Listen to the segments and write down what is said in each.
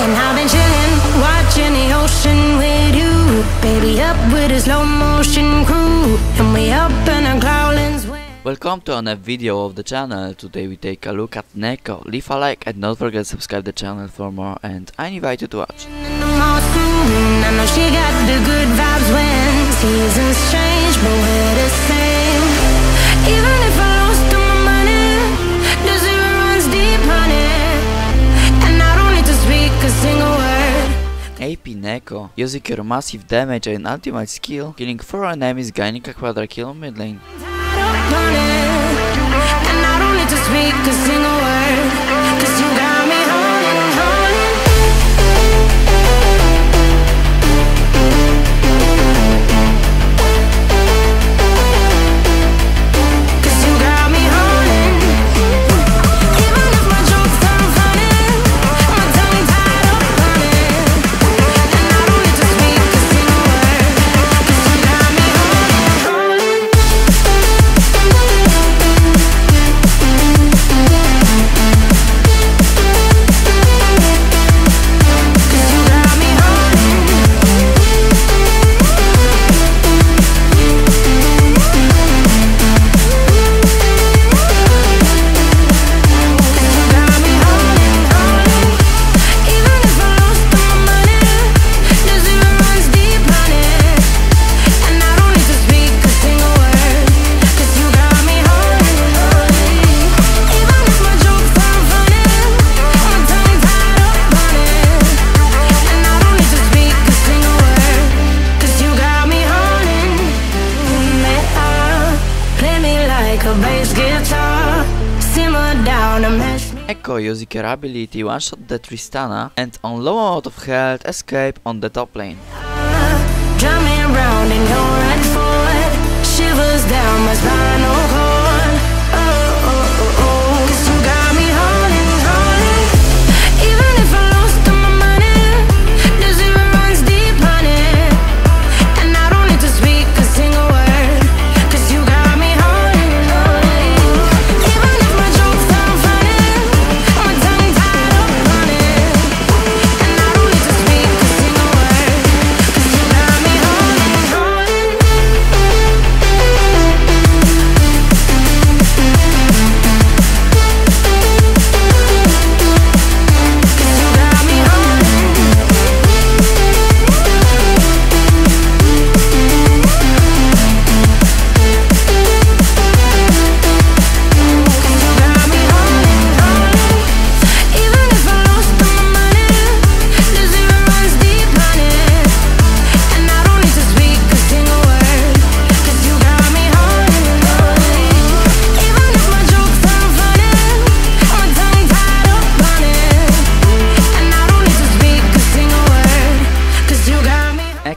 And I've been chillin', watching the ocean with you. Baby up with a slow motion crew. And we up in our growlings. Welcome to another video of the channel. Today we take a look at Neeko. Leave a like and don't forget to subscribe the channel for more, and I invite you to watch. I know she got the good vibes when seasons change, but we're the same. Even if I lost all my money, the zero runs deep, honey. And I don't need to speak a single word. AP Neeko, using your massive damage and ultimate skill, killing 4 enemies, gaining a quadra kill mid lane. And I don't need to speak a single word. Neeko using her ability one-shot the Tristana and on low out of health escape on the top lane.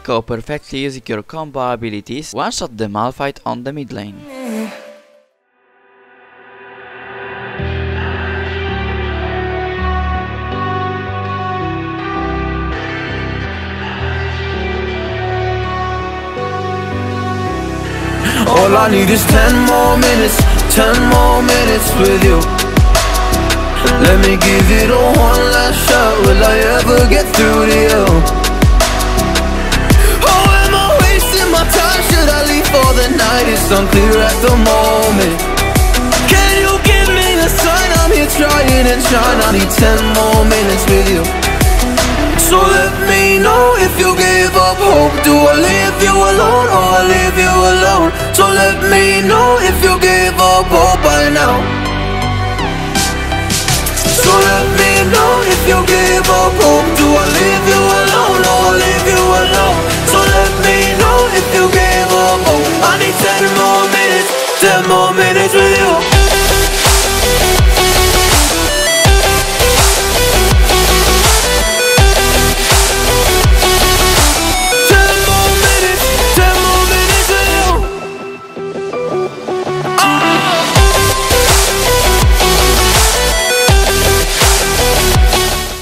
Neeko perfectly using your combo abilities, one-shot the Malphite on the mid lane. All I need is 10 more minutes with you. Let me give it a one last shot, will I ever get through to you? It's unclear at the moment. Can you give me a sign? I'm here trying and trying. I need 10 more minutes with you. So let me know if you give up hope. Do I leave you alone or I leave you alone? So let me know if you give up hope by now. So let me know if you give up hope. Do I leave you alone or I leave you alone? So let me know if you give up hope. I need 10 more minutes with you.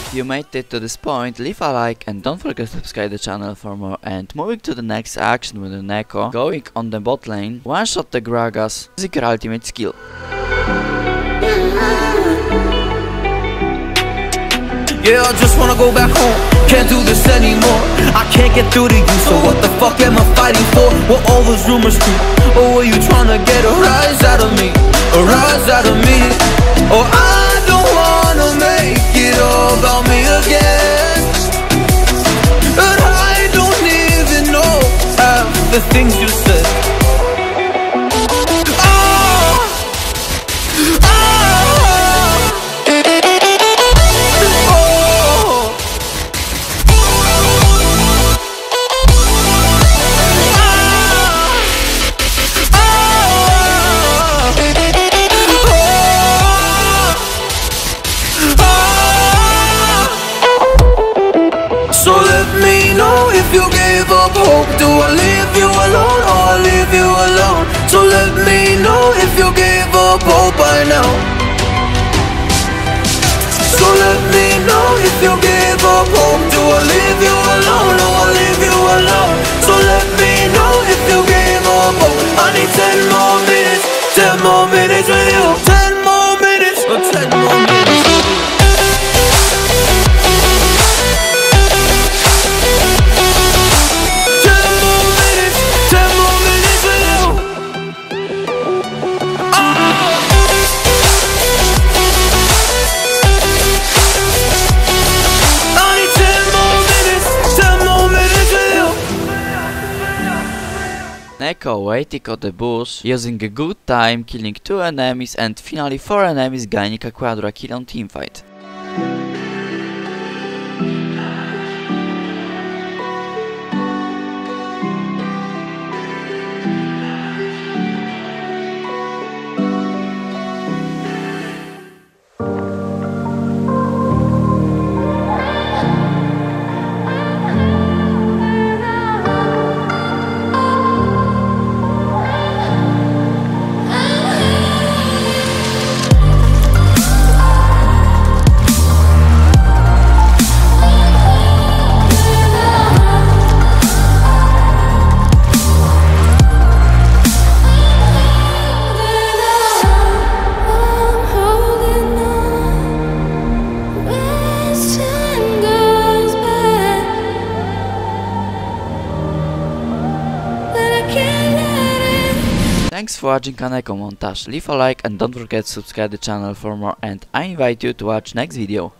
If you made it to this point, leave a like and don't forget to subscribe the channel for more. And moving to the next action with Neeko, going on the bot lane, one-shot the Gragas using her ultimate skill. Yeah, I just wanna go back home. Can't do this anymore. I can't get through to you, so what the fuck am I fighting for? What all those rumors do? Or were you trying to get a rise out of me? A rise out of me? Or I don't wanna make it all about me again. But I don't even know half the things you said. You gave up hope, do I leave you alone or I leave you alone? So let me know if you gave up hope by now. So let me know if you gave up hope, do I leave you alone or I leave you alone? So let me know if you gave up hope. I need 10 more minutes, 10 more minutes with you. 10 more minutes, or 10 more minutes. Neeko waiting on the bush, using a good time, killing 2 enemies and finally 4 enemies, gaining a quadra kill on teamfight. Thanks for watching Neeko montage, leave a like and don't forget to subscribe the channel for more, and I invite you to watch next video.